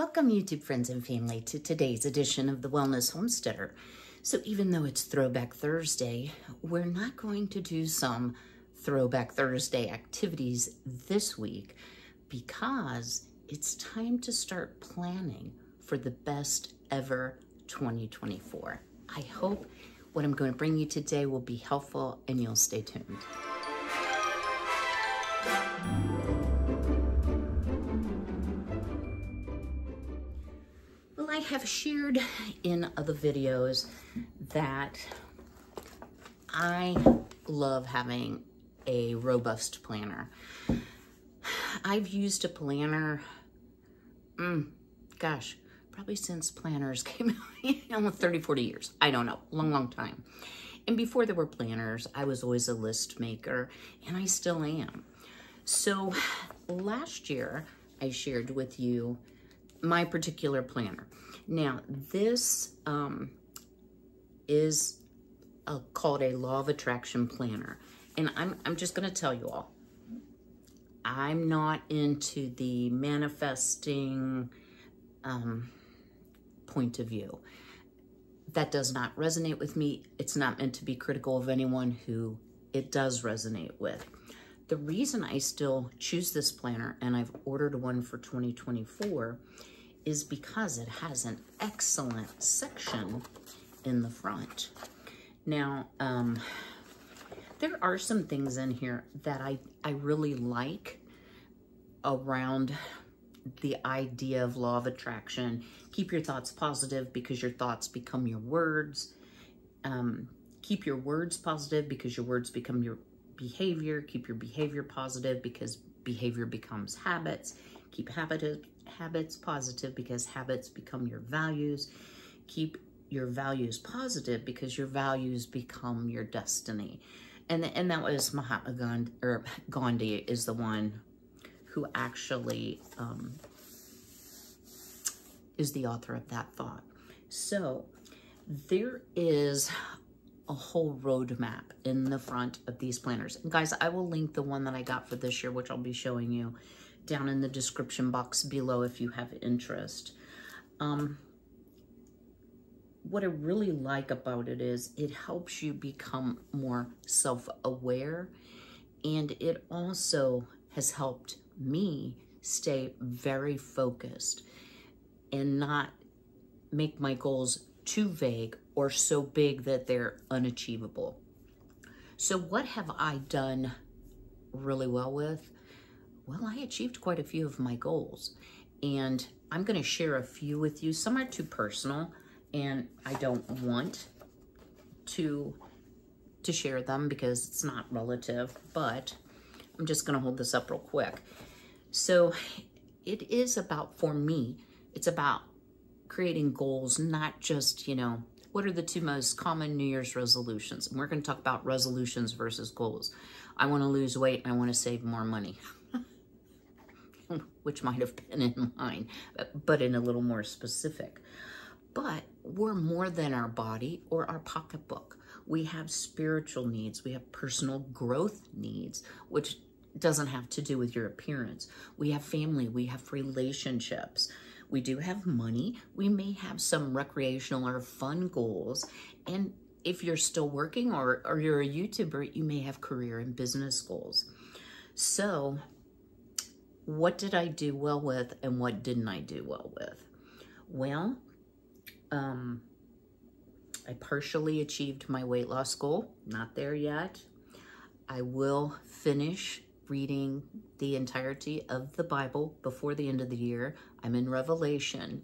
Welcome YouTube friends and family to today's edition of The Wellness Homesteader. So even though it's Throwback Thursday, we're not going to do some Throwback Thursday activities this week because it's time to start planning for the best ever 2024. I hope what I'm going to bring you today will be helpful and you'll stay tuned. Well, I have shared in other videos that I love having a robust planner. I've used a planner, gosh, probably since planners came out, almost 30, 40 years. I don't know, long time. And before there were planners, I was always a list maker, and I still am. So last year, I shared with you my particular planner. Now, this is called a Law of Attraction Planner. And I'm just gonna tell you all, I'm not into the manifesting point of view. That does not resonate with me. It's not meant to be critical of anyone who it does resonate with. The reason I still choose this planner, and I've ordered one for 2024, is because it has an excellent section in the front. Now, there are some things in here that I really like around the idea of law of attraction. Keep your thoughts positive because your thoughts become your words. Keep your words positive because your words become your behavior. Keep your behavior positive because behavior becomes habits. Keep habits positive because habits become your values. Keep your values positive because your values become your destiny. And that was Mahatma Gandhi, or Gandhi is the one who actually is the author of that thought. So there is a whole roadmap in the front of these planners. And guys, I will link the one that I got for this year, which I'll be showing you, down in the description box below if you have interest. What I really like about it is it helps you become more self-aware, and it also has helped me stay very focused and not make my goals too vague or so big that they're unachievable. So what have I done really well with? Well, I achieved quite a few of my goals, and I'm gonna share a few with you. Some are too personal and I don't want to share them because it's not relative, but I'm just gonna hold this up real quick. So it is about, for me, it's about creating goals, not just, you know, what are the two most common New Year's resolutions? And we're gonna talk about resolutions versus goals. I wanna lose weight and I wanna save more money, which might have been in mine, but in a little more specific. But we're more than our body or our pocketbook. We have spiritual needs. We have personal growth needs, which doesn't have to do with your appearance. We have family. We have relationships. We do have money. We may have some recreational or fun goals. And if you're still working or you're a YouTuber, you may have career and business goals. So what did I do well with and what didn't I do well with? Well, I partially achieved my weight loss goal. Not there yet. I will finish reading the entirety of the Bible before the end of the year. I'm in Revelation.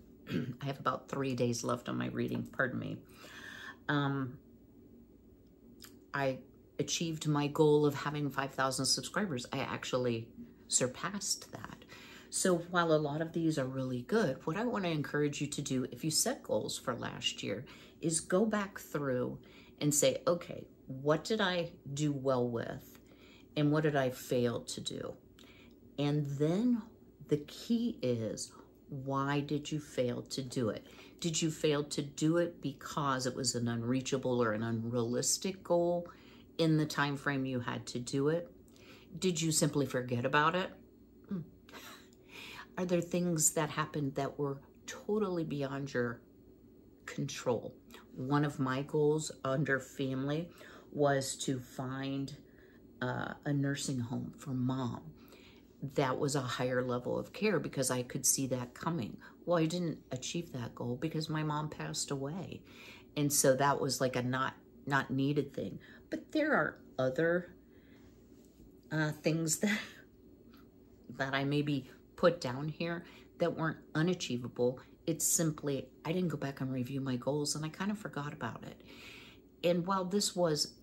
I have about 3 days left on my reading, pardon me. I achieved my goal of having 5,000 subscribers. I actually surpassed that. So while a lot of these are really good, what I want to encourage you to do if you set goals for last year is go back through and say, okay, what did I do well with and what did I fail to do? And then the key is, why did you fail to do it? Did you fail to do it because it was an unreachable or an unrealistic goal in the time frame you had to do it? Did you simply forget about it? Are there things that happened that were totally beyond your control? One of my goals under family was to find a nursing home for mom. That was a higher level of care because I could see that coming. Well, I didn't achieve that goal because my mom passed away. And so that was like a not needed thing. But there are other things that I maybe put down here that weren't unachievable. It's simply, I didn't go back and review my goals and I kind of forgot about it. And while this was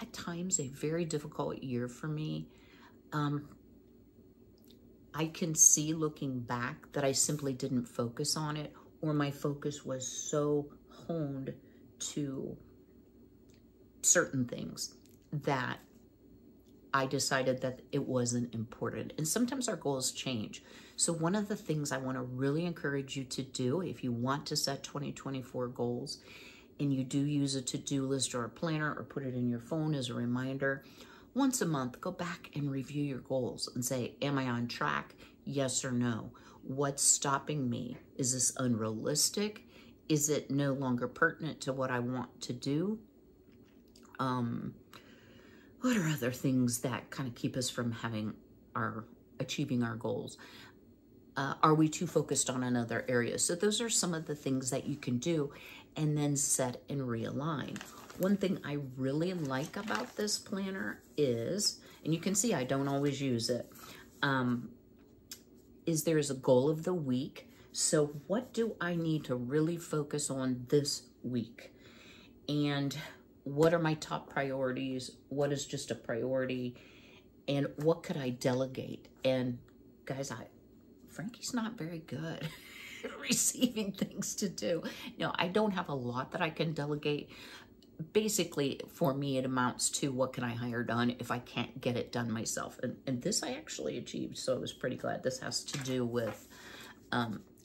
at times a very difficult year for me, I can see looking back that I simply didn't focus on it, or my focus was so honed to certain things that I decided that it wasn't important. And sometimes our goals change. So one of the things I want to really encourage you to do, if you want to set 2024 goals and you do use a to-do list or a planner or put it in your phone as a reminder, once a month, go back and review your goals and say, am I on track? Yes or no? What's stopping me? Is this unrealistic? Is it no longer pertinent to what I want to do? What are other things that kind of keep us from achieving our goals? Are we too focused on another area? So those are some of the things that you can do and then set and realign. One thing I really like about this planner is, and you can see I don't always use it, is there is a goal of the week. So what do I need to really focus on this week? And what are my top priorities? What is just a priority? And what could I delegate? And guys, Frankie's not very good at receiving things to do. No, I don't have a lot that I can delegate. Basically, for me, it amounts to what can I hire done if I can't get it done myself? And this I actually achieved, so I was pretty glad. This has to do with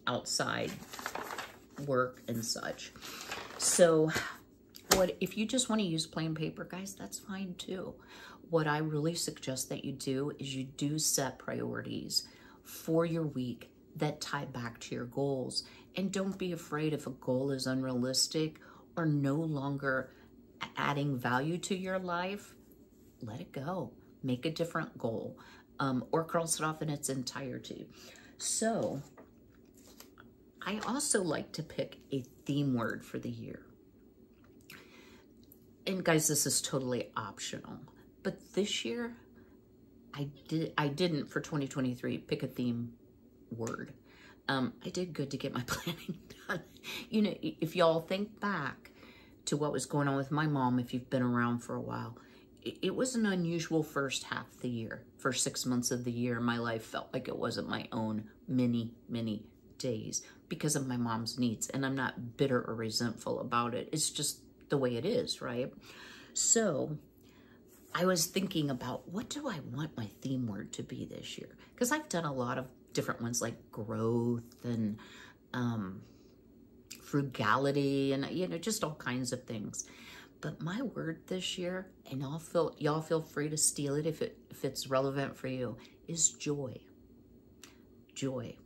outside work and such. So if you just want to use plain paper, guys, that's fine too. What I really suggest that you do is you do set priorities for your week that tie back to your goals. And don't be afraid if a goal is unrealistic or no longer adding value to your life, let it go. Make a different goal or cross it off in its entirety. So I also like to pick a theme word for the year. And guys, this is totally optional, but this year I didn't for 2023 pick a theme word. I did good to get my planning done. You know, if y'all think back to what was going on with my mom, if you've been around for a while, it was an unusual first half of the year. First 6 months of the year, my life felt like it wasn't my own many days because of my mom's needs. And I'm not bitter or resentful about it. It's just the way it is, right? So I was thinking about, what do I want my theme word to be this year? Because I've done a lot of different ones like growth and frugality and, you know, just all kinds of things. But my word this year, and y'all feel free to steal it if it's relevant for you, is joy. Joy.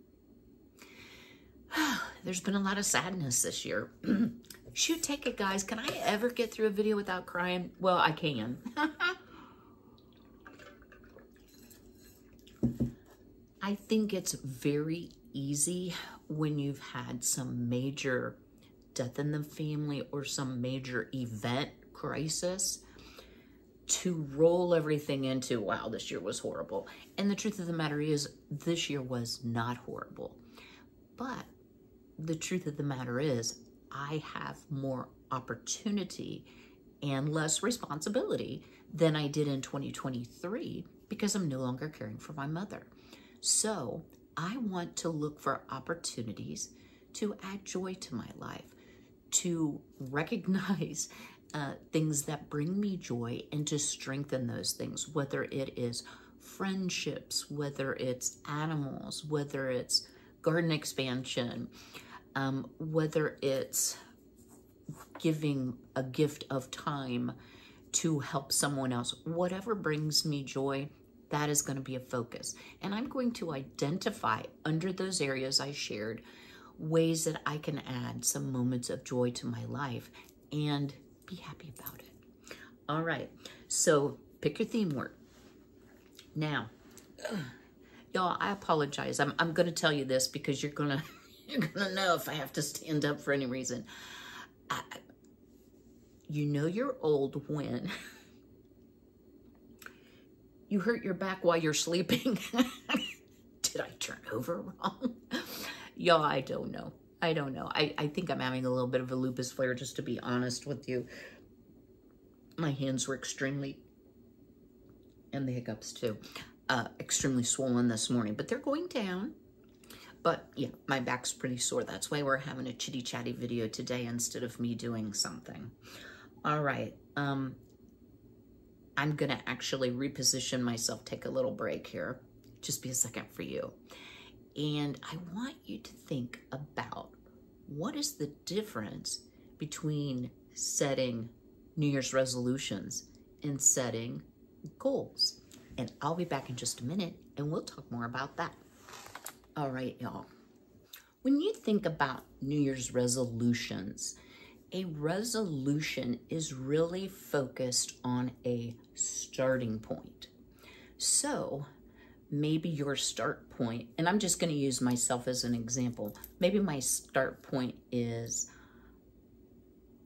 There's been a lot of sadness this year. Shoot, take it, guys. Can I ever get through a video without crying? Well, I can. I think it's very easy when you've had some major death in the family or some major event crisis to roll everything into, wow, this year was horrible. And the truth of the matter is, this year was not horrible. But the truth of the matter is, I have more opportunity and less responsibility than I did in 2023 because I'm no longer caring for my mother. So I want to look for opportunities to add joy to my life, to recognize things that bring me joy and to strengthen those things, whether it is friendships, whether it's animals, whether it's garden expansion, whether it's giving a gift of time to help someone else, whatever brings me joy, that is going to be a focus. And I'm going to identify under those areas I shared ways that I can add some moments of joy to my life and be happy about it. All right, so pick your theme word. Now, y'all, I apologize. I'm going to tell you this because you're gonna know if I have to stand up for any reason. You know you're old when you hurt your back while you're sleeping. Did I turn over wrong? Y'all, I don't know. I don't know. I think I'm having a little bit of a lupus flare, just to be honest with you. My hands were extremely, and the hiccups too, extremely swollen this morning, but they're going down. But yeah, my back's pretty sore. That's why we're having a chitty chatty video today instead of me doing something. All right. I'm going to actually reposition myself, take a little break here, just be a second for you. And I want you to think about what is the difference between setting New Year's resolutions and setting goals. And I'll be back in just a minute and we'll talk more about that. All right, y'all. When you think about New Year's resolutions, a resolution is really focused on a starting point. So maybe your start point, and I'm just going to use myself as an example. Maybe my start point is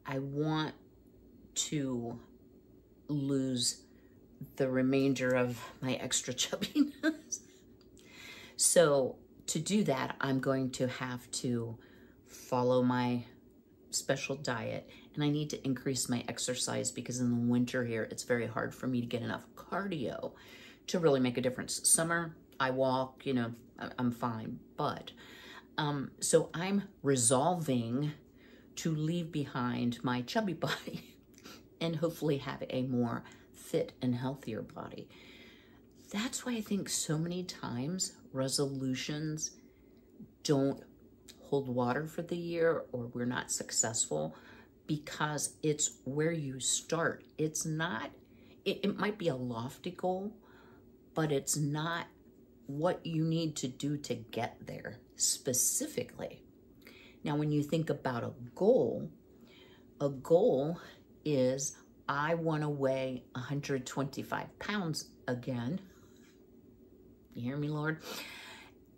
I want to lose the remainder of my extra chubbiness. So to do that, I'm going to have to follow my special diet, and I need to increase my exercise because in the winter here, it's very hard for me to get enough cardio to really make a difference. Summer, I walk, you know, I'm fine. But, so I'm resolving to leave behind my chubby body and hopefully have a more fit and healthier body. That's why I think so many times resolutions don't hold water for the year, or we're not successful, because it's where you start. It's not, it might be a lofty goal, but it's not what you need to do to get there specifically. Now, when you think about a goal is I want to weigh 125 pounds again. You hear me, Lord?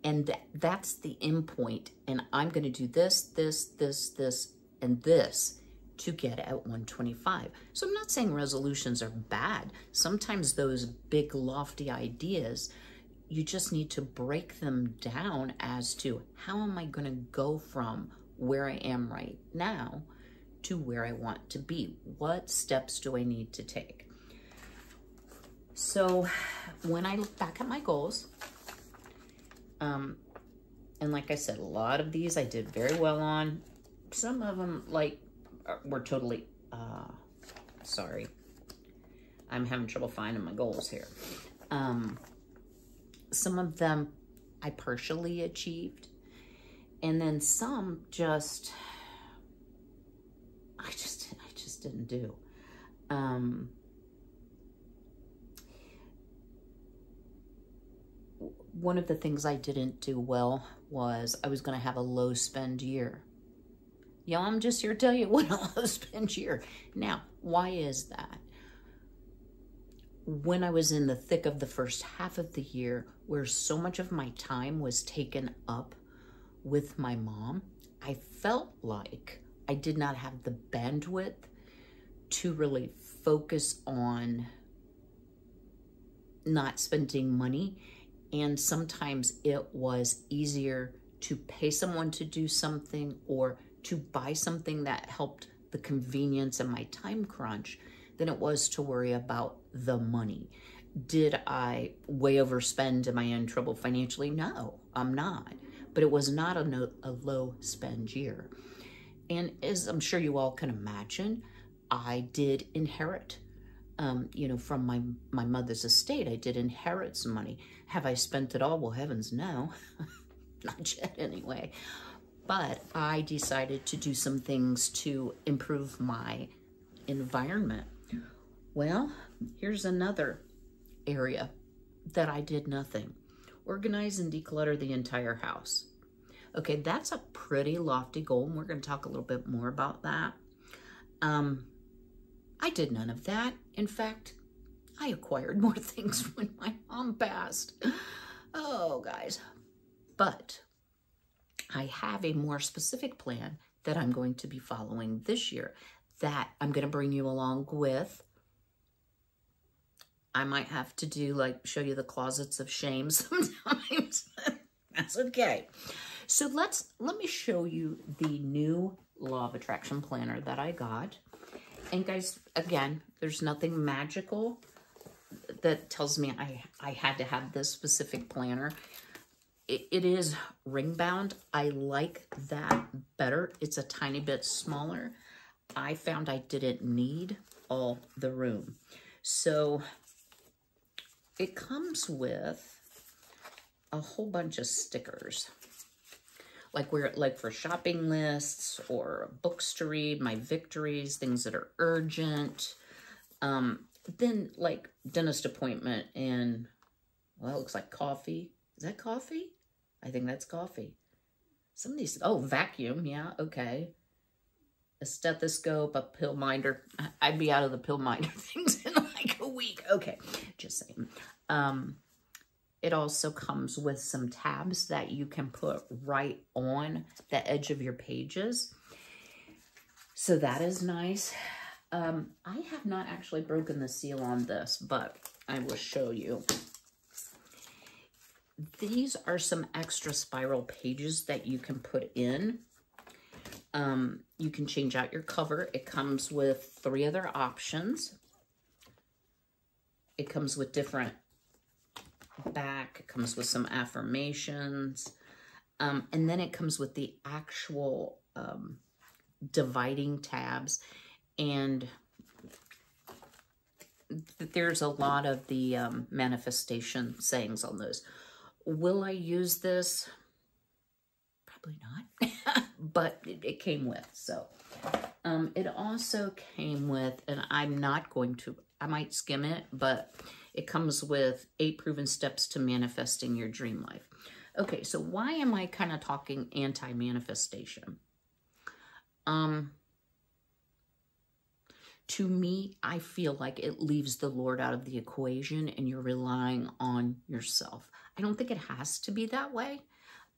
And that's the end point. And I'm going to do this, this, this, this, and this to get at 125. So I'm not saying resolutions are bad. Sometimes those big lofty ideas, you just need to break them down as to how am I going to go from where I am right now to where I want to be? What steps do I need to take? So when I look back at my goals, and like I said, a lot of these I did very well on. Some of them, like, were totally, sorry. I'm having trouble finding my goals here. Some of them I partially achieved. And then some just, I just didn't do. One of the things I didn't do well was I was going to have a low spend year. Y'all, I'm just here to tell you what a low spend year. Now, why is that? When I was in the thick of the first half of the year, where so much of my time was taken up with my mom, I felt like I did not have the bandwidth to really focus on not spending money. And sometimes it was easier to pay someone to do something or to buy something that helped the convenience and my time crunch than it was to worry about the money. Did I way overspend? Am I in trouble financially? No, I'm not. But it was not a low spend year. And as I'm sure you all can imagine, I did inherit, you know, from my mother's estate. I did inherit some money. Have I spent it all? Well, heavens, no. Not yet anyway. But I decided to do some things to improve my environment. Well, here's another area that I did nothing. Organize and declutter the entire house. Okay, that's a pretty lofty goal, and we're going to talk a little bit more about that. I did none of that. In fact, I acquired more things when my mom passed. Oh, guys. But I have a more specific plan that I'm going to be following this year that I'm going to bring you along with. I might have to do, like, show you the closets of shame sometimes. That's okay. So let me show you the new Law of Attraction Planner that I got. And guys, again, there's nothing magical that tells me I had to have this specific planner. It is ring bound. I like that better. It's a tiny bit smaller. I found I didn't need all the room. So it comes with a whole bunch of stickers, like for shopping lists or books to read, my victories, things that are urgent. Then like dentist appointment and, well, it looks like coffee. Is that coffee? I think that's coffee. Some of these, oh, vacuum, yeah, okay. A stethoscope, a pill minder. I'd be out of the pill minder things in like a week. Okay, just saying. It also comes with some tabs that you can put right on the edge of your pages. So that is nice. I have not actually broken the seal on this, but I will show you. These are some extra spiral pages that you can put in. You can change out your cover. It comes with 3 other options. It comes with different back. It comes with some affirmations. And then it comes with the actual dividing tabs. And there's a lot of the manifestation sayings on those. Will I use this? Probably not, but it came with. So it also came with, and I'm not going to, I might skim it, but it comes with 8 proven steps to manifesting your dream life. Okay, so why am I kind of talking anti-manifestation? To me, I feel like it leaves the Lord out of the equation and you're relying on yourself. I don't think it has to be that way.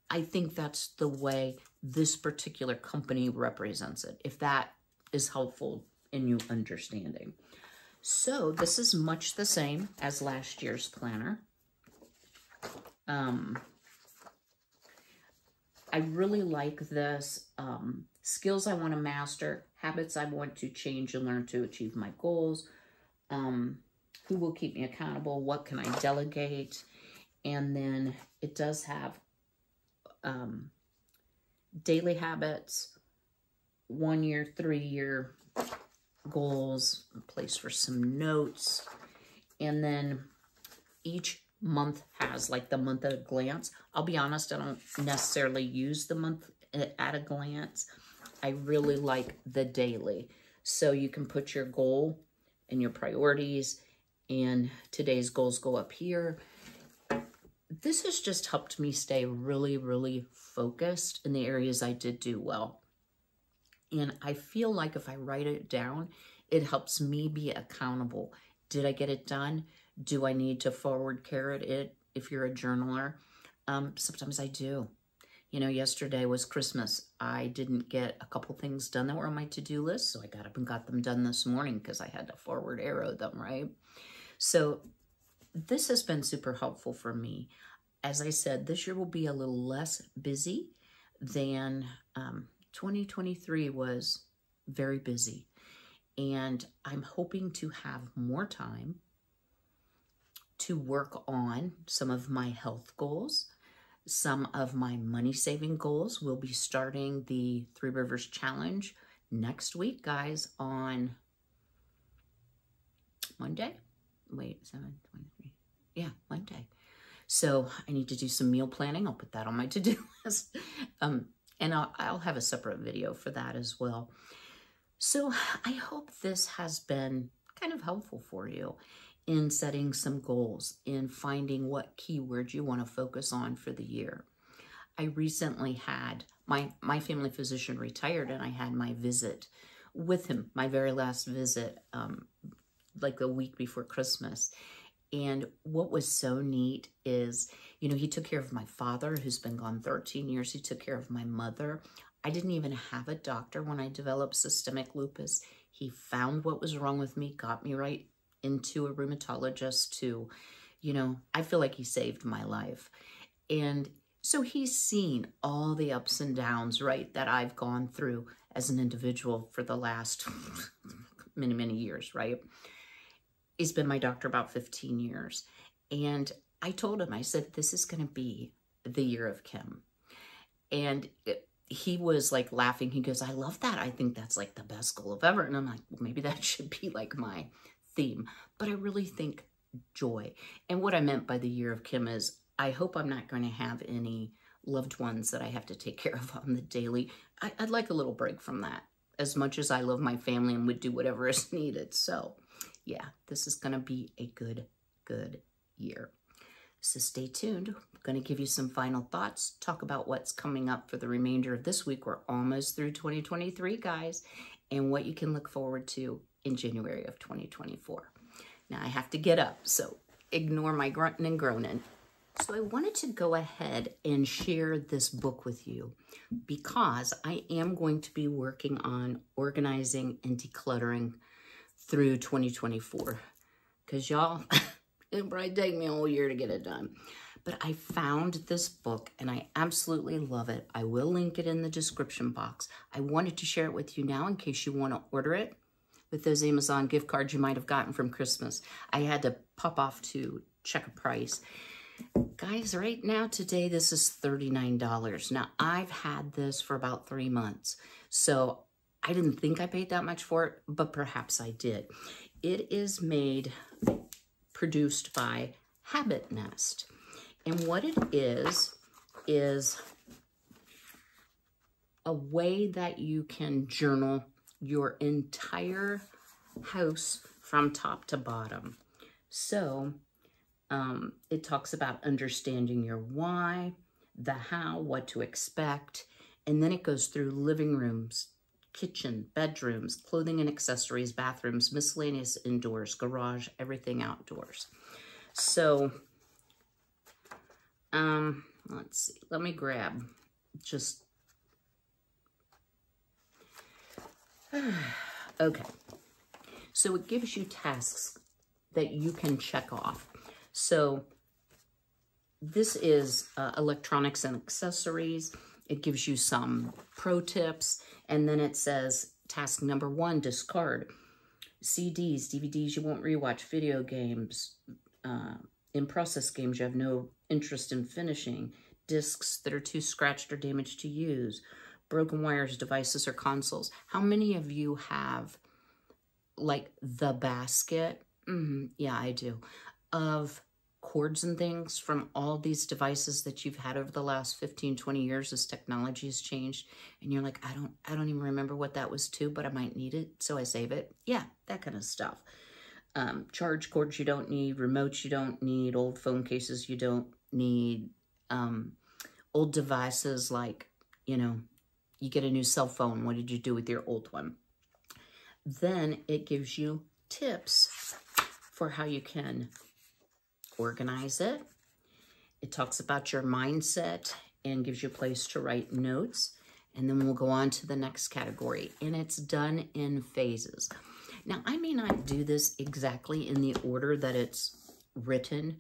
I think that's the way this particular company represents it, if that is helpful in you understanding. So this is much the same as last year's planner. I really like this. Skills I want to master, habits I want to change and learn to achieve my goals, who will keep me accountable, what can I delegate, and then it does have daily habits, 1-year, 3-year goals, a place for some notes, and then each month has like the month at a glance. I'll be honest, I don't necessarily use the month at a glance. I really like the daily. So you can put your goal and your priorities, and today's goals go up here. This has just helped me stay really, really focused in the areas I did do well. And I feel like if I write it down, it helps me be accountable. Did I get it done? Do I need to forward carrot it if you're a journaler? Sometimes I do. You know, yesterday was Christmas. I didn't get a couple things done that were on my to-do list, so I got up and got them done this morning because I had to forward arrow them, right? So this has been super helpful for me. As I said, this year will be a little less busy than 2023 was very busy. And I'm hoping to have more time to work on some of my health goals. Some of my money-saving goals. Will be starting the Three Rivers Challenge next week, guys, on Monday. Wait, 7/23. Yeah, Monday. So I need to do some meal planning. I'll put that on my to-do list. And I'll have a separate video for that as well. So I hope this has been kind of helpful for you. in setting some goals, in finding what keywords you want to focus on for the year. I recently had my family physician retired, and I had my visit with him, my very last visit, like a week before Christmas. And what was so neat is, you know, he took care of my father, who's been gone 13 years. He took care of my mother. I didn't even have a doctor when I developed systemic lupus. He found what was wrong with me, got me right into a rheumatologist to, you know, I feel like he saved my life. And so he's seen all the ups and downs, right, that I've gone through as an individual for the last many, many years, right? He's been my doctor about 15 years. And I told him, I said, this is going to be the year of Kim. And he was like laughing. He goes, I love that. I think that's like the best goal of ever. And I'm like, well, maybe that should be like my theme. But I really think joy. And what I meant by the year of Kim is I hope I'm not going to have any loved ones that I have to take care of on the daily. I'd like a little break from that, as much as I love my family and would do whatever is needed. So yeah, this is going to be a good year. So stay tuned. I'm going to give you some final thoughts, talk about what's coming up for the remainder of this week. We're almost through 2023, guys, and what you can look forward to in January of 2024. Now I have to get up, so ignore my grunting and groaning. So I wanted to go ahead and share this book with you because I am going to be working on organizing and decluttering through 2024, because y'all, it'll probably take me a whole year to get it done. But I found this book and I absolutely love it. I will link it in the description box. I wanted to share it with you now in case you want to order it with those Amazon gift cards you might have gotten from Christmas. I had to pop off to check a price. Guys, right now today, this is $39. Now, I've had this for about 3 months, so I didn't think I paid that much for it, but perhaps I did. It is produced by Habit Nest. And what it is a way that you can journal your entire house from top to bottom. So it talks about understanding your why, the how, what to expect, and then it goes through living rooms, kitchen, bedrooms, clothing and accessories, bathrooms, miscellaneous indoors, garage, everything outdoors. So, let's see, let me grab just, okay. So it gives you tasks that you can check off. So this is electronics and accessories. It gives you some pro tips, and then it says task number 1, discard CDs, DVDs you won't rewatch, video games, in-process games you have no interest in finishing, discs that are too scratched or damaged to use, broken wires, devices, or consoles. How many of you have like the basket? Yeah, I do. Of cords and things from all these devices that you've had over the last 15, 20 years as technology has changed. And you're like, I don't even remember what that was to, but I might need it, so I save it. Yeah, that kind of stuff. Charge cords you don't need, remotes you don't need, old phone cases you don't need, old devices like, you know, you get a new cell phone. What did you do with your old one? Then it gives you tips for how you can organize it. It talks about your mindset and gives you a place to write notes. And then we'll go on to the next category. And it's done in phases. Now, I may not do this exactly in the order that it's written.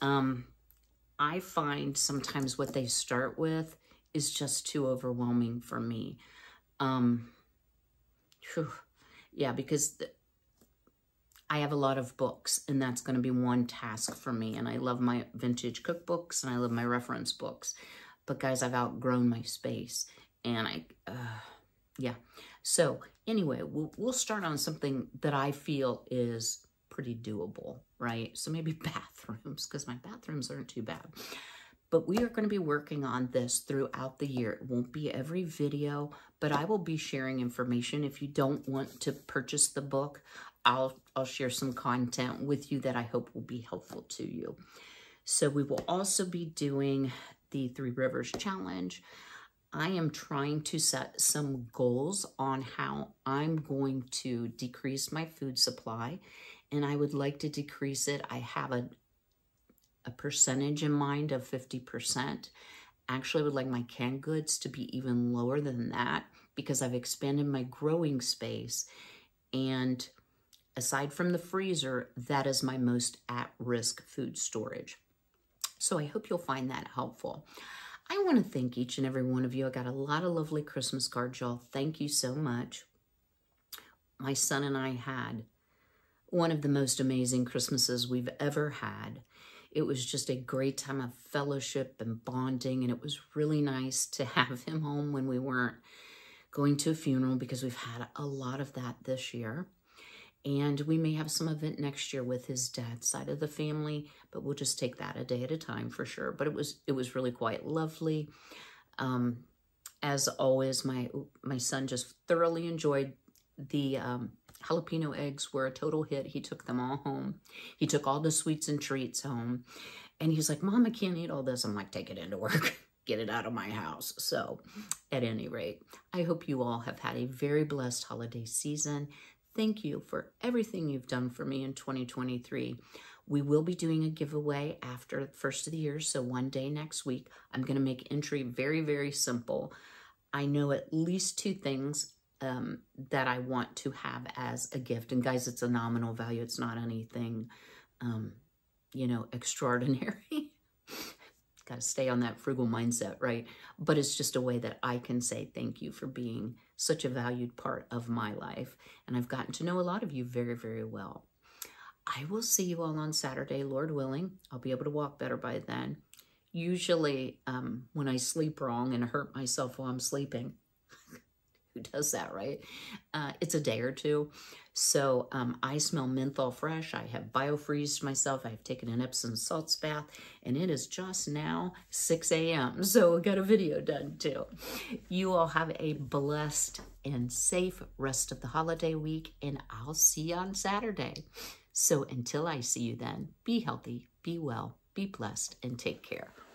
I find sometimes what they start with is just too overwhelming for me. Yeah, because I have a lot of books, and that's going to be one task for me. And I love my vintage cookbooks, and I love my reference books. But guys, I've outgrown my space, and yeah. So anyway, we'll start on something that I feel is pretty doable, right? So maybe bathrooms, because my bathrooms aren't too bad. But we are going to be working on this throughout the year. It won't be every video, but I will be sharing information. If you don't want to purchase the book, I'll share some content with you that I hope will be helpful to you. So we will also be doing the Three Rivers Challenge. I am trying to set some goals on how I'm going to decrease my food supply, and I would like to decrease it. I have a percentage in mind of 50%. Actually, I would like my canned goods to be even lower than that because I've expanded my growing space. And aside from the freezer, that is my most at-risk food storage. So I hope you'll find that helpful. I want to thank each and every one of you. I got a lot of lovely Christmas cards, y'all. Thank you so much. My son and I had one of the most amazing Christmases we've ever had. It was just a great time of fellowship and bonding, and it was really nice to have him home when we weren't going to a funeral, because we've had a lot of that this year. And we may have some event next year with his dad's side of the family, but we'll just take that a day at a time for sure. But it was really quite lovely. As always, my son just thoroughly enjoyed the jalapeno eggs were a total hit. He took them all home. He took all the sweets and treats home. And he's like, Mom, I can't eat all this. I'm like, take it into work. Get it out of my house. So at any rate, I hope you all have had a very blessed holiday season. Thank you for everything you've done for me in 2023. We will be doing a giveaway after the first of the year. So one day next week, I'm going to make entry very, very simple. I know at least two things that I want to have as a gift. And guys, it's a nominal value. It's not anything, you know, extraordinary. Got to stay on that frugal mindset, right? But it's just a way that I can say thank you for being such a valued part of my life. And I've gotten to know a lot of you very, very well. I will see you all on Saturday, Lord willing. I'll be able to walk better by then. Usually when I sleep wrong and hurt myself while I'm sleeping, who does that, right? It's a day or two. So I smell menthol fresh. I have biofreezed myself. I've taken an Epsom salts bath, and it is just now 6 a.m. So I got a video done too. You all have a blessed and safe rest of the holiday week, and I'll see you on Saturday. So until I see you then, be healthy, be well, be blessed, and take care.